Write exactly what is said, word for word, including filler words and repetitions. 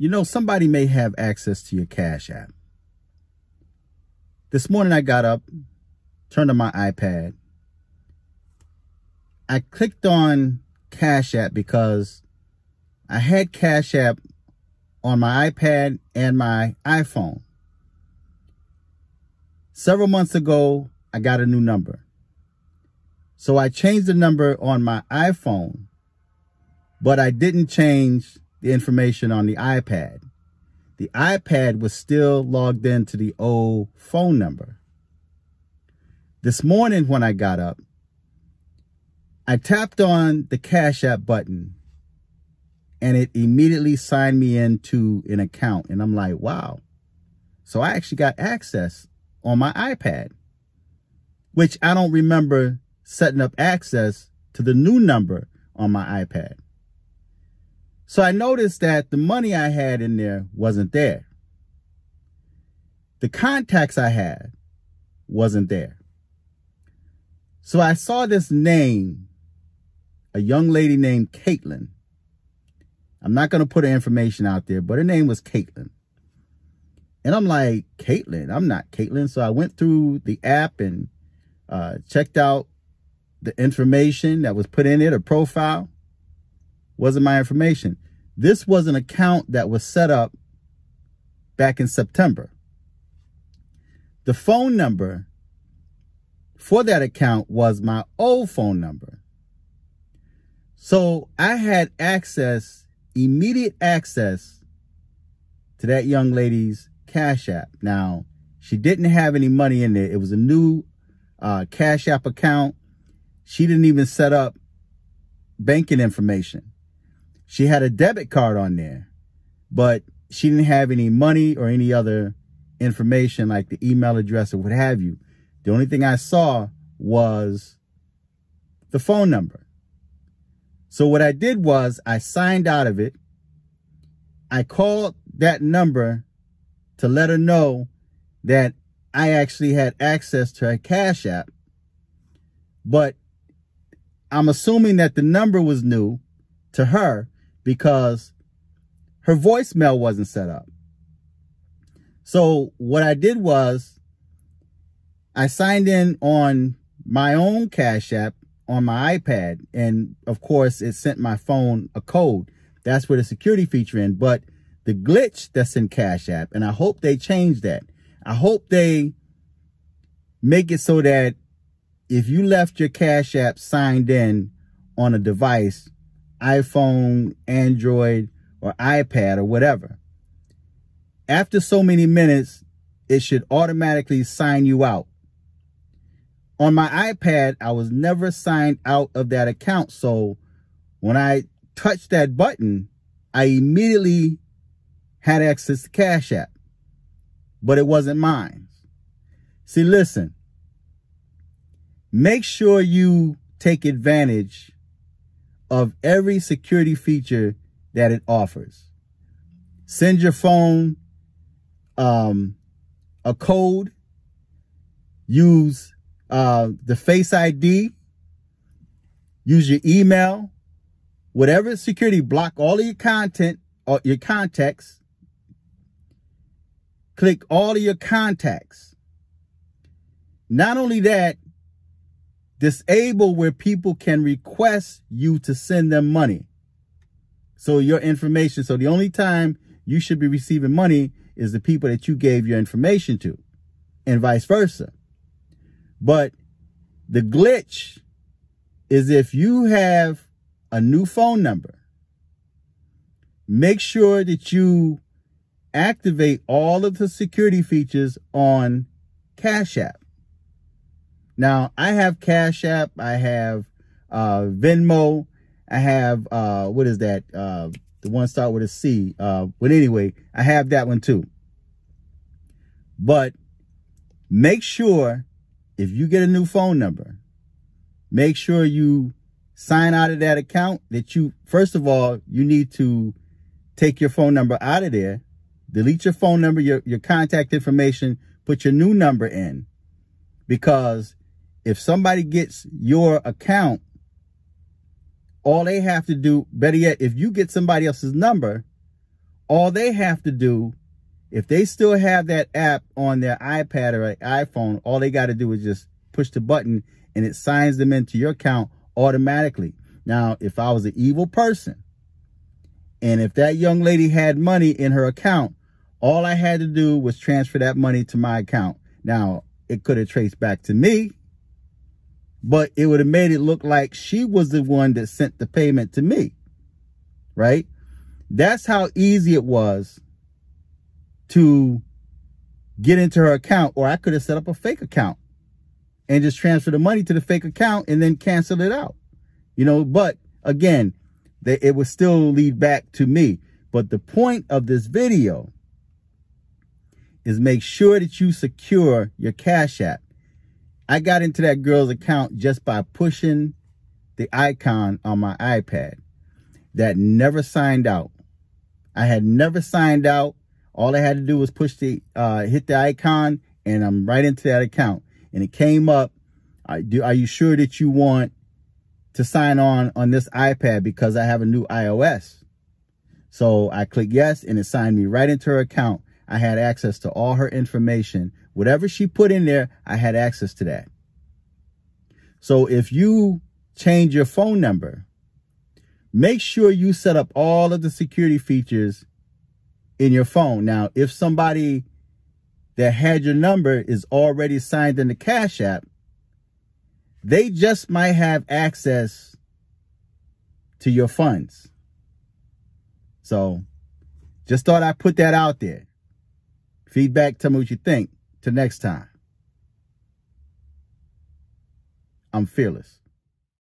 You know, somebody may have access to your Cash App. This morning I got up, turned on my iPad. I clicked on Cash App because I had Cash App on my iPad and my iPhone. Several months ago, I got a new number. So I changed the number on my iPhone, but I didn't change the information on the iPad. The iPad was still logged into the old phone number. This morning when I got up, I tapped on the Cash App button and it immediately signed me into an account. And I'm like, wow. So I actually got access on my iPad, which I don't remember setting up access to the new number on my iPad. So I noticed that the money I had in there wasn't there. The contacts I had wasn't there. So I saw this name, a young lady named Caitlin. I'm not going to put her information out there, but her name was Caitlin. And I'm like, Caitlin, I'm not Caitlin. So I went through the app and uh, checked out the information that was put in it, her profile. Wasn't my information. This was an account that was set up back in September. The phone number for that account was my old phone number. So I had access, immediate access to that young lady's Cash App. Now, she didn't have any money in there. It was a new uh, Cash App account. She didn't even set up banking information. She had a debit card on there, but she didn't have any money or any other information like the email address or what have you. The only thing I saw was the phone number. So what I did was I signed out of it. I called that number to let her know that I actually had access to her Cash App. But I'm assuming that the number was new to her because her voicemail wasn't set up. So what I did was I signed in on my own Cash App on my iPad. And of course, it sent my phone a code. That's where the security feature in. But the glitch that's in Cash App, and I hope they change that. I hope they make it so that if you left your Cash App signed in on a device, iPhone, Android, or iPad, or whatever, after so many minutes, it should automatically sign you out. On my iPad, I was never signed out of that account. So when I touched that button, I immediately had access to Cash App, but it wasn't mine. See, listen. Make sure you take advantage of every security feature that it offers. Send your phone um, a code. Use uh, the Face I D. Use your email. Whatever security, block all of your content or your contacts. Click all of your contacts. Not only that, disable where people can request you to send them money. So your information. So the only time you should be receiving money is the people that you gave your information to, and vice versa. But the glitch is if you have a new phone number, make sure that you activate all of the security features on Cash App. Now, I have Cash App, I have uh, Venmo, I have, uh, what is that? Uh, the one start with a C. Uh, but anyway, I have that one too. But make sure if you get a new phone number, make sure you sign out of that account that you, first of all, you need to take your phone number out of there, delete your phone number, your, your contact information, put your new number in, because if somebody gets your account, all they have to do, better yet, if you get somebody else's number, all they have to do, if they still have that app on their iPad or iPhone, all they got to do is just push the button and it signs them into your account automatically. Now, if I was an evil person and if that young lady had money in her account, all I had to do was transfer that money to my account. Now, it could have traced back to me, but it would have made it look like she was the one that sent the payment to me, right? That's how easy it was to get into her account, or I could have set up a fake account and just transfer the money to the fake account and then cancel it out, you know? But again, they, it would still lead back to me. But the point of this video is make sure that you secure your Cash App. I got into that girl's account just by pushing the icon on my iPad that never signed out. I had never signed out. All I had to do was push the, uh, hit the icon, and I'm right into that account. And it came up, I do, are you sure that you want to sign on on this iPad because I have a new iOS? So I click yes, and it signed me right into her account. I had access to all her information. Whatever she put in there, I had access to that. So if you change your phone number, make sure you set up all of the security features in your phone. Now, if somebody that had your number is already signed in the Cash App, they just might have access to your funds. So just thought I'd put that out there. Feedback, tell me what you think. Till next time. I'm fearless.